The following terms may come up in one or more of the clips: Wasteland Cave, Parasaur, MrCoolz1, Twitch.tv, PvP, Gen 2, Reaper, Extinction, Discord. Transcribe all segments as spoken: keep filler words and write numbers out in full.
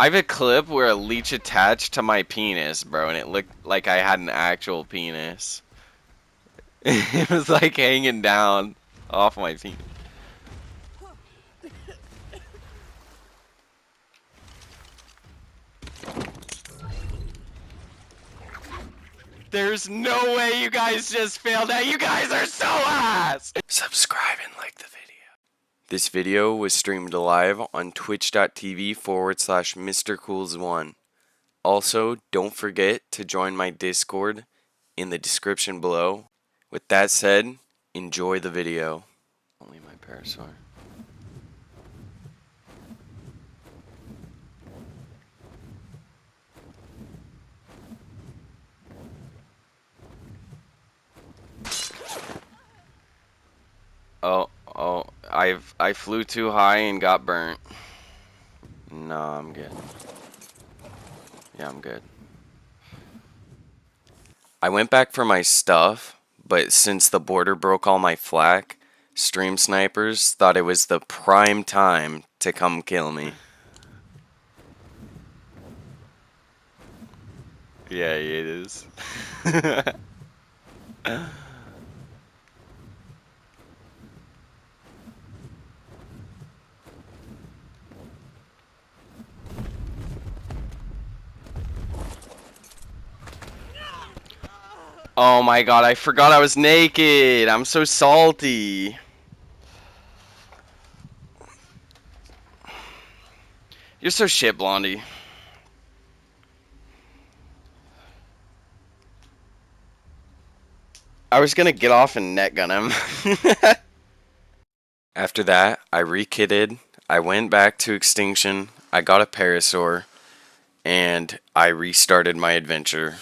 I have a clip where a leech attached to my penis, bro, and it looked like I had an actual penis. It was like hanging down off my penis. There's no way you guys just failed that. You guys are so ass! Subscribe and like the video. This video was streamed live on Twitch.tv forward slash MrCoolz1. Also, don't forget to join my Discord in the description below. With that said, enjoy the video. Only my Parasaur. Oh, oh, I've, I flew too high and got burnt. No, I'm good. Yeah, I'm good. I went back for my stuff, but since the border broke all my flak, stream snipers thought it was the prime time to come kill me. Yeah, it is. Oh my god, I forgot I was naked. I'm so salty. You're so shit, Blondie. I was gonna get off and net gun him. After that, I re-kitted. I went back to Extinction. I got a Parasaur. And I restarted my adventure.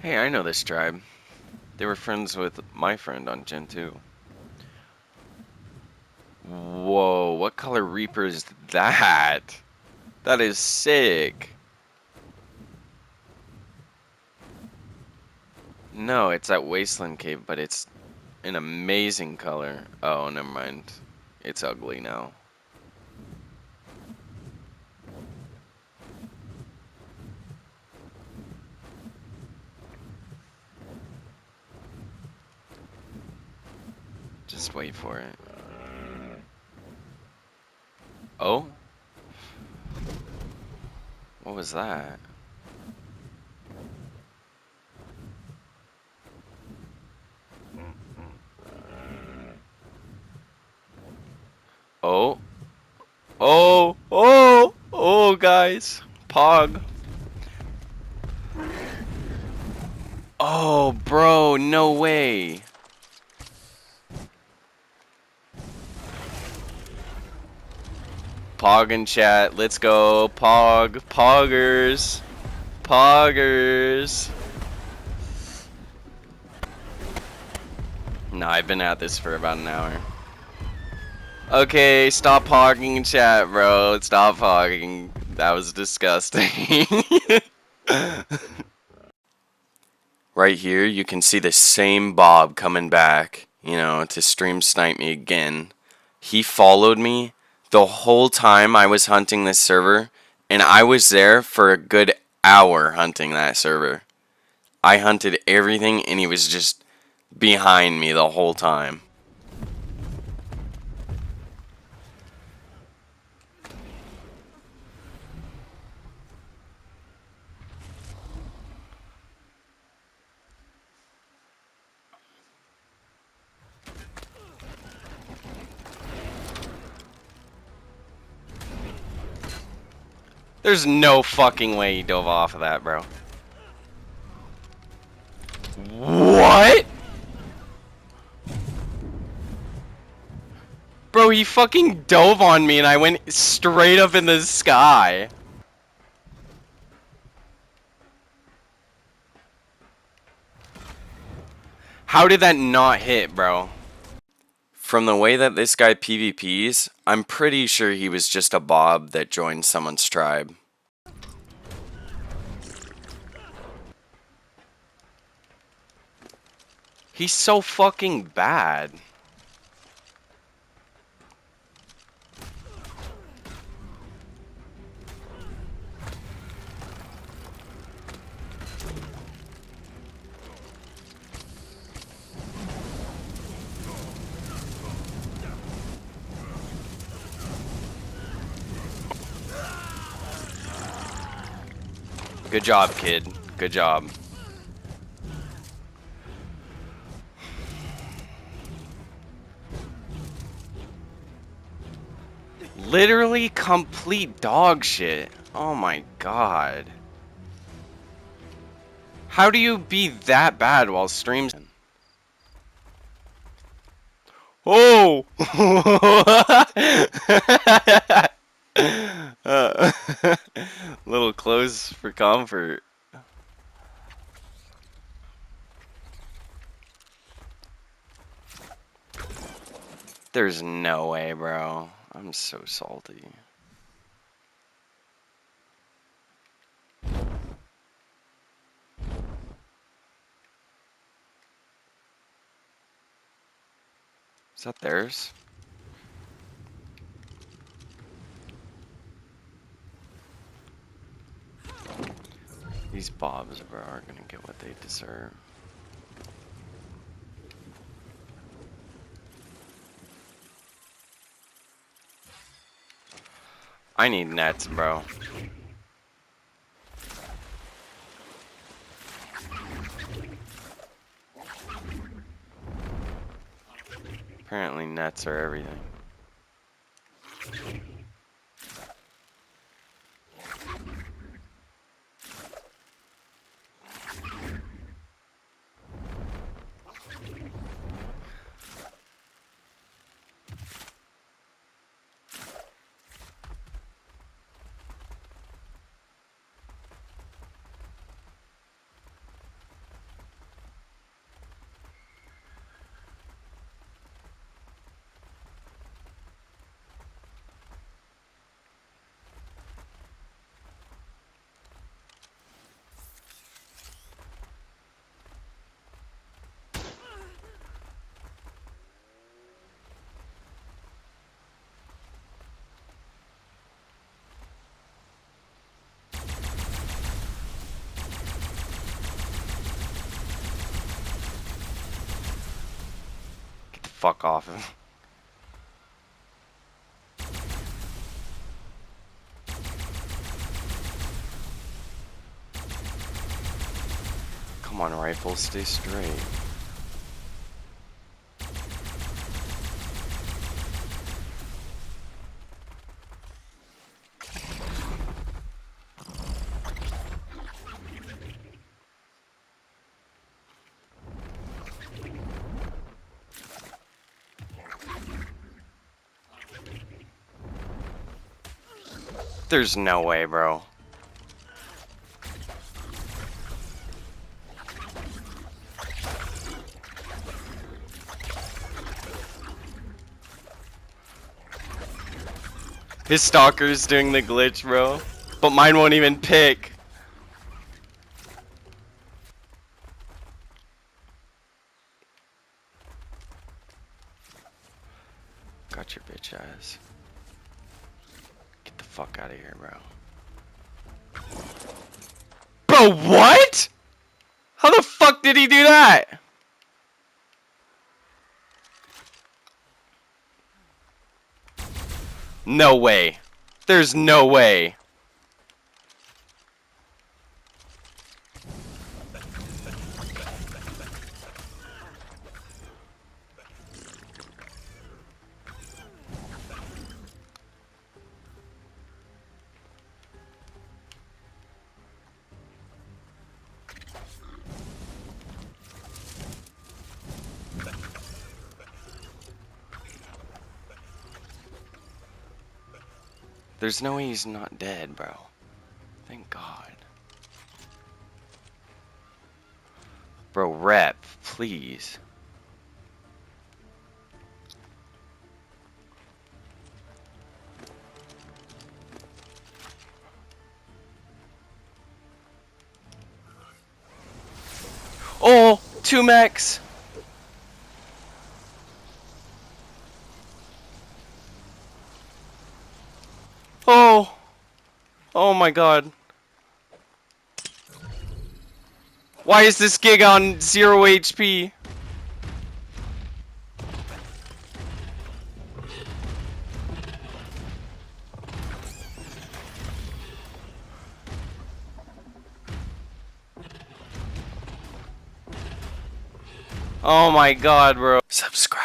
Hey, I know this tribe. They were friends with my friend on Gen two. Whoa, what color Reaper is that? That is sick. No, it's at Wasteland Cave, but it's an amazing color. Oh, never mind. It's ugly now. Just wait for it. Oh? What was that? Oh? Oh! Oh! Oh, guys! Pog! Oh, bro, no way! Pog in chat, let's go. Pog, poggers, poggers. Nah, I've been at this for about an hour. Okay, stop pogging in chat, bro. Stop pogging. That was disgusting. Right here, you can see the same Bob coming back, you know, to stream snipe me again. He followed me the whole time I was hunting this server, and I was there for a good hour hunting that server. I hunted everything, and he was just behind me the whole time. There's no fucking way he dove off of that, bro. What? Bro, he fucking dove on me and I went straight up in the sky. How did that not hit, bro? From the way that this guy PvPs, I'm pretty sure he was just a bob that joined someone's tribe. He's so fucking bad. Good job, kid. Good job. Literally complete dog shit. Oh my god. How do you be that bad while streams? Oh! Uh, little clothes for comfort. There's no way, bro. I'm so salty. Is that theirs? These bobs, bro, are gonna get what they deserve. I need nets, bro. Apparently nets are everything. Fuck off him. Come on, rifle, stay straight. There's no way, bro. His stalker's doing the glitch, bro. But mine won't even pick. Got your bitch ass. Fuck out of here, bro. Bro, what? How the fuck did he do that? No way. There's no way. There's no way he's not dead, bro. Thank God. Bro, rep, please. Oh, two mechs. Oh. Oh my god. Why is this gig on zero H P? Oh my god, bro. Subscribe.